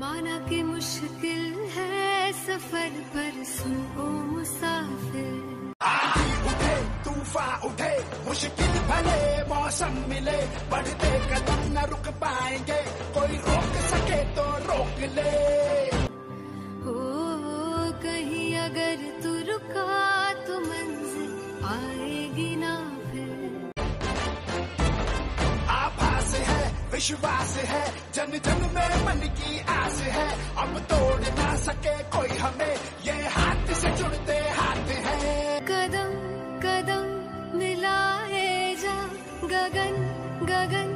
माना कि मुश्किल है सफर पर सुनो मुसाफिर। आंधी उठे तूफान उठे मुश्किल भले मौसम मिले, बढ़ते कदम न रुक पाएंगे कोई रोक सके तो रोक ले। हो कहीं अगर तू रुका तो मंजिल आएगी ना फिर। आभास है विश्वास है जन जन में मन की आस है, अब तोड़ ना सके कोई हमें ये हाथ से जुड़ते हाथ हैं। कदम कदम मिलाए जा गगन गगन